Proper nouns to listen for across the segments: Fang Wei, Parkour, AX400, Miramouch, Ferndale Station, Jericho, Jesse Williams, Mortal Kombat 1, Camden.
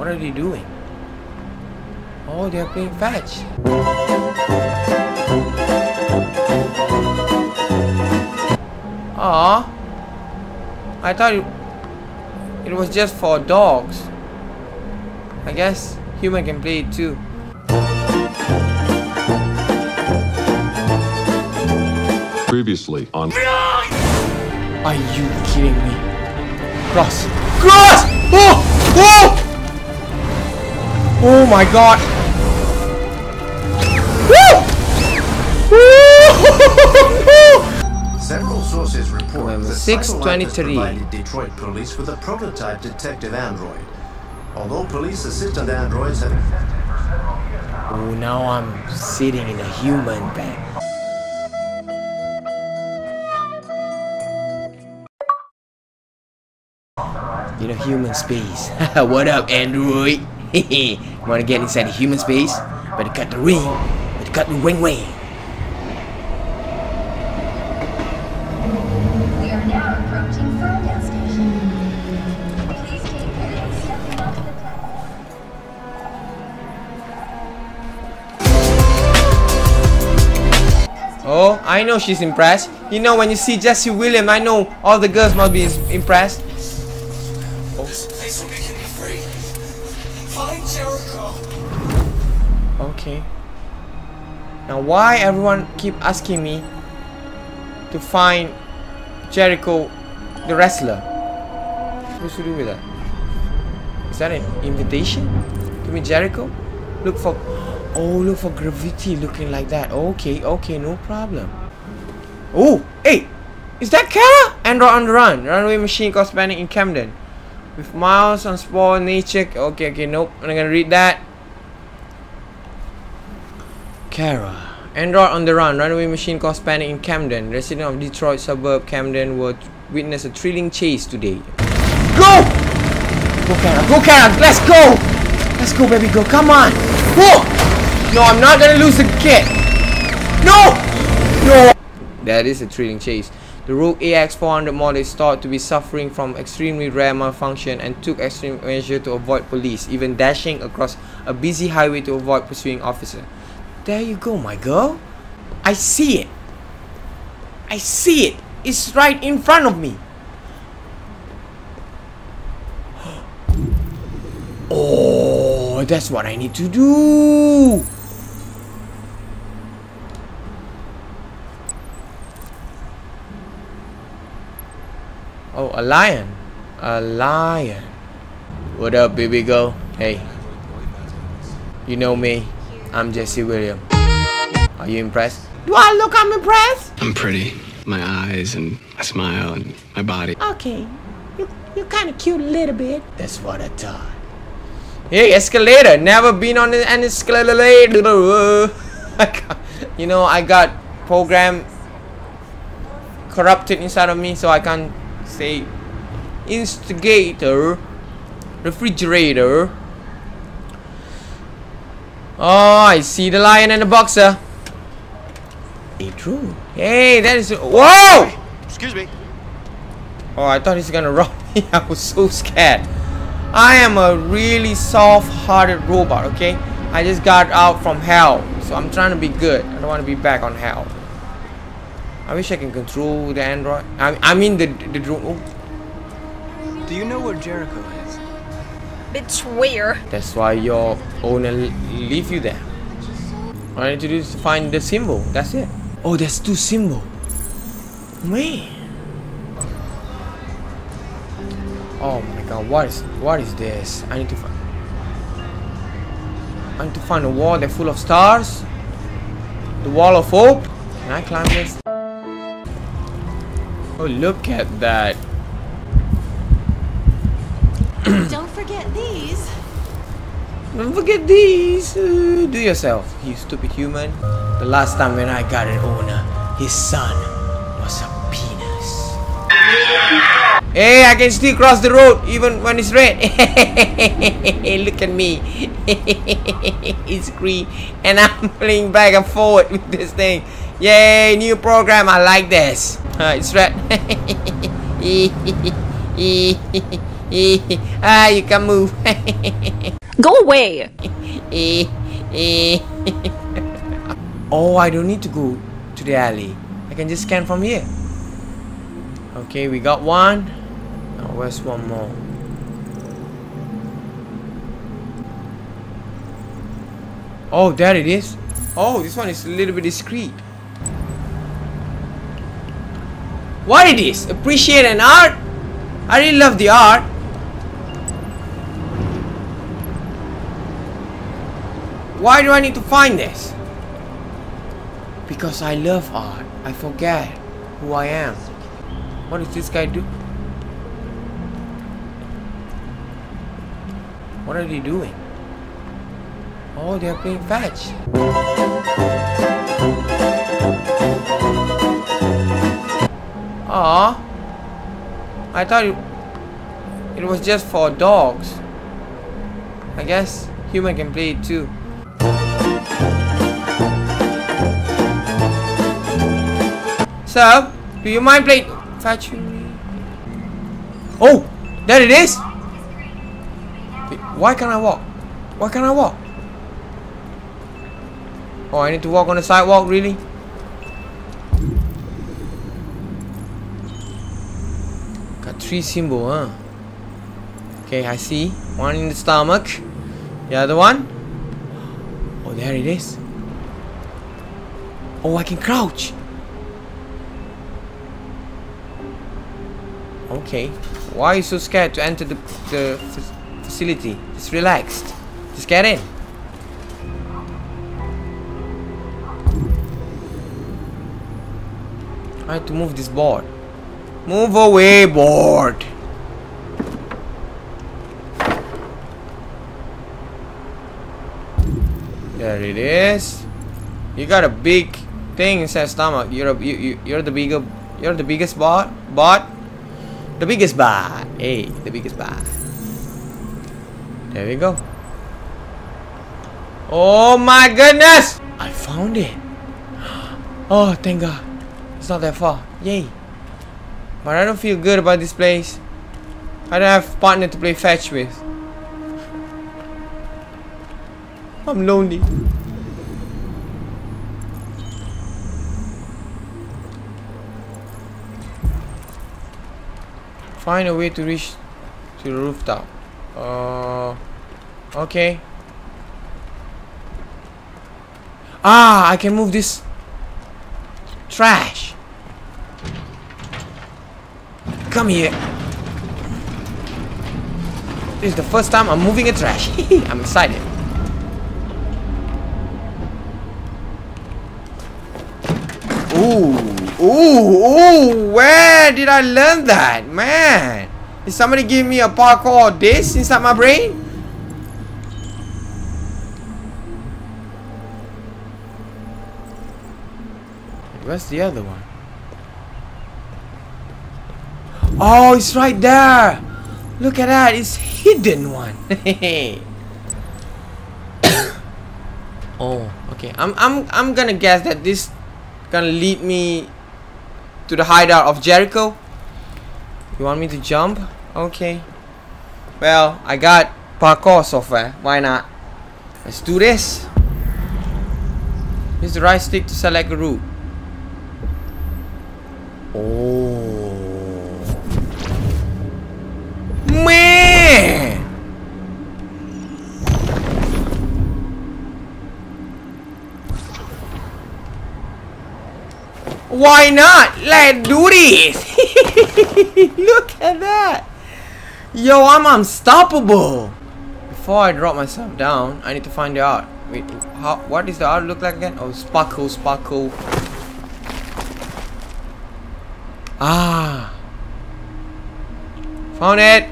What are they doing? Oh, they're playing fetch. Aww. I thought it was just for dogs. I guess human can play it too. Previously on. Are you kidding me? Cross. Cross! Oh! Oh! Oh my god! Several sources report that 623 provided Detroit police with a prototype detective android. Although police assistant androids have existed for several years now. Oh, now I'm sitting in a human bed. In a human space. What up, android? Wanna get inside the human space? Better cut the ring. Better cut the ring. We are now approaching Ferndale Station. Please take care stepping off the platform. Oh, I know she's impressed. You know, when you see Jesse Williams, I know all the girls must be impressed. This place will be free. Find Jericho. Okay. Now why everyone keep asking me to find Jericho the wrestler? What's to do with that? Is that an invitation to meet Jericho? Look for look for graffiti looking like that. Okay, okay, no problem. Oh, hey! Is that Kara? Android on the run. Runaway machine cause panic in Camden. With miles on sport nature. Okay, okay, nope. I'm not gonna read that. Kara. Android on the run. Runaway machine caused panic in Camden. Resident of Detroit suburb Camden were witnessed a thrilling chase today. Go! Go, Kara. Go, Kara. Let's go! Let's go, baby. Go. Come on. Whoa! No, I'm not gonna lose the kid. No! No! That is a thrilling chase. The rogue AX400 model is thought to be suffering from extremely rare malfunction and took extreme measures to avoid police, even dashing across a busy highway to avoid pursuing officer. There you go, my girl. I see it. I see it. It's right in front of me. Oh, that's what I need to do. Oh, a lion. A lion. What up, baby girl? Hey. You know me. I'm Jesse Williams. Are you impressed? Do I look impressed? I'm pretty. My eyes and my smile and my body. Okay. You're kind of cute a little bit. That's what I thought. Hey, escalator. Never been on an escalator. You know, I got program corrupted inside of me, so I can't say instigator, refrigerator. Oh, I see the lion and the boxer. Hey, true. Hey, that is. Whoa! Excuse me. Oh, I thought he's gonna rob me. I was so scared. I am a really soft-hearted robot. Okay, I just got out from hell, so I'm trying to be good. I don't want to be back on hell. I wish I can control the android. I mean the drone. Oh. Do you know where Jericho is? Bitch, where? That's why your owner leave you there. All I need to do is find the symbol. That's it. Oh, there's two symbols. Man. Oh my god, what is this? I need to find a wall that's full of stars. The wall of hope. Can I climb this? Oh, look at that. Don't forget these. Don't forget these. Do yourself, you stupid human. The last time when I got an owner, his son was a penis. Hey, I can still cross the road even when it's red. Look at me. It's green and I'm playing back and forward with this thing. Yay, new program. I like this. It's red. Ah, you can move. Go away. Oh, I don't need to go to the alley. I can just scan from here. Okay, we got one. Now, where's one more? Oh, there it is. Oh, this one is a little bit discreet. What it is? Appreciate an art? I really love the art. Why do I need to find this? Because I love art. I forget who I am. What does this guy do? What are they doing? Oh, they're playing fetch. Aww. I thought it was just for dogs. I guess human can play it too. So, do you mind playing fetch? Oh, there it is. Why can't I walk? Why can't I walk? Oh, I need to walk on the sidewalk, really? Got three symbols, huh? Okay, I see. One in the stomach. The other one. Oh, there it is. Oh, I can crouch. Okay. Why are you so scared to enter the facility? Just relaxed. Just get in. I have to move this board. Move away, board. There it is. You got a big thing inside stomach. You're the biggest bot. The biggest bot. Hey, the biggest bot. There we go. Oh my goodness! I found it. Oh, thank God. It's not that far. Yay. But I don't feel good about this place. I don't have a partner to play fetch with. I'm lonely. Find a way to reach to the rooftop. Okay. Ah, I can move this trash. Come here. This is the first time I'm moving a trash. I'm excited. Ooh, ooh, ooh! Where did I learn that, man? Did somebody give me a parkour disc inside my brain? Where's the other one? Oh, it's right there. Look at that. It's hidden one. Oh, okay. I'm gonna guess that this gonna lead me to the hideout of Jericho. You want me to jump? Okay. Well, I got parkour software. Why not? Let's do this. Use the right stick to select a route. Oh. Man! Why not? Let's do this! Look at that! Yo, I'm unstoppable! Before I drop myself down, I need to find the art. Wait, what does the art look like again? Oh, sparkle, sparkle. Ah! Found it!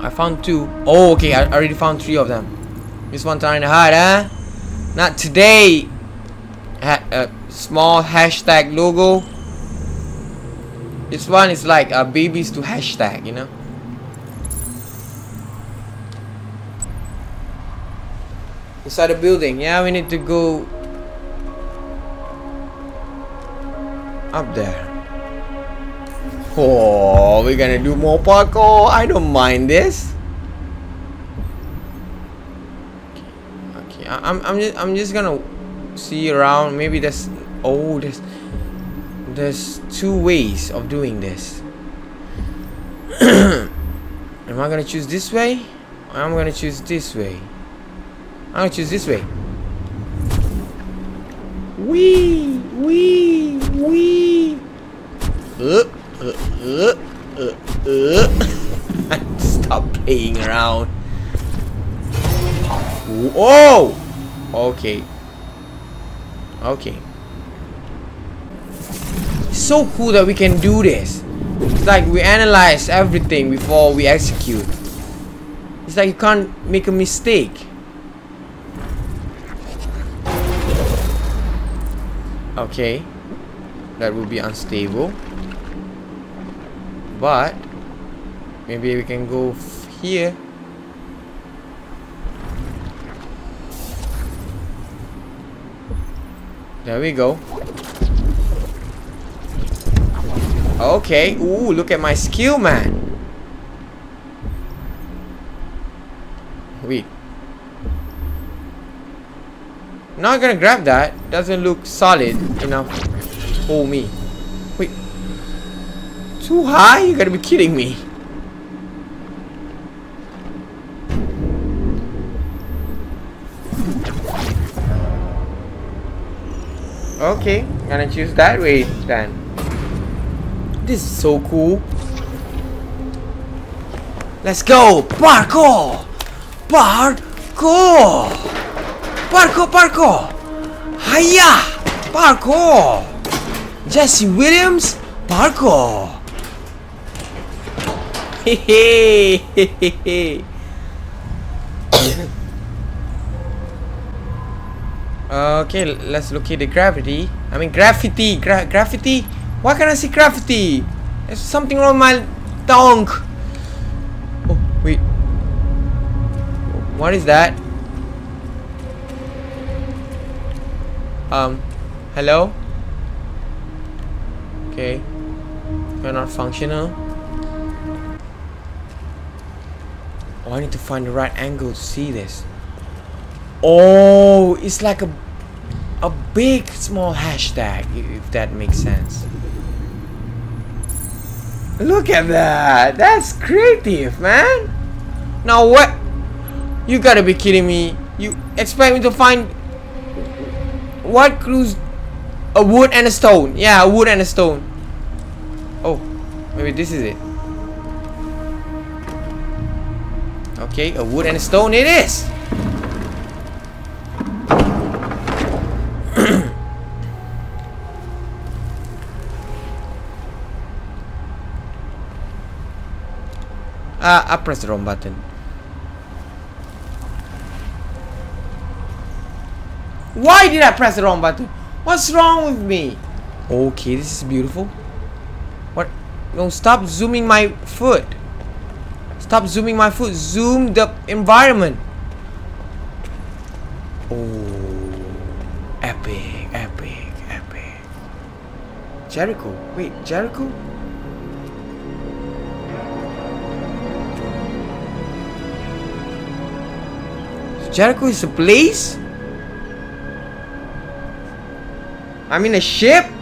I found two. Oh, okay. I already found three of them. This one trying to hide, huh? Not today. Small hashtag logo. This one is like babies to hashtag, you know. Inside the building. Yeah, we need to go up there. Oh, we're gonna do more parkour. I don't mind this. Okay, I'm just gonna see around. Maybe there's there's two ways of doing this. Am I gonna choose this way? Or I'm gonna choose this way. I'm gonna choose this way. Wee, wee, wee. Stop playing around. Whoa! Okay. Okay. It's so cool that we can do this. It's like we analyze everything before we execute. It's like you can't make a mistake. Okay. That will be unstable. But maybe we can go here. There we go. Okay. Ooh, look at my skill, man. Wait. Not gonna grab that. Doesn't look solid enough. Oh me. Wait. Too high? You gotta be kidding me. Okay, I'm gonna choose that way then. This is so cool. Let's go! Parkour! Parkour! Parkour, parkour! Hiya! Parkour! Jesse Williams? Parkour! Hey, hey, hey. Okay, let's locate the gravity. I mean graffiti, graffiti? Why can't I see graffiti? There's something wrong with my tongue. Oh, wait. What is that? Hello? Okay. You're not functional. Oh, I need to find the right angle to see this. Oh, it's like a big small hashtag, if that makes sense. Look at that. That's creative, man. Now what? You gotta be kidding me. You expect me to find what clues? A wood and a stone. Yeah, a wood and a stone. Oh, maybe this is it. Okay, a wood and a stone it is. I pressed the wrong button. Why did I press the wrong button? What's wrong with me? Okay, this is beautiful. What? No, stop zooming my foot. Stop zooming my foot. Zoom the environment. Oh, epic, epic, epic. Jericho. Wait, Jericho? Jericho is a place? I mean a ship?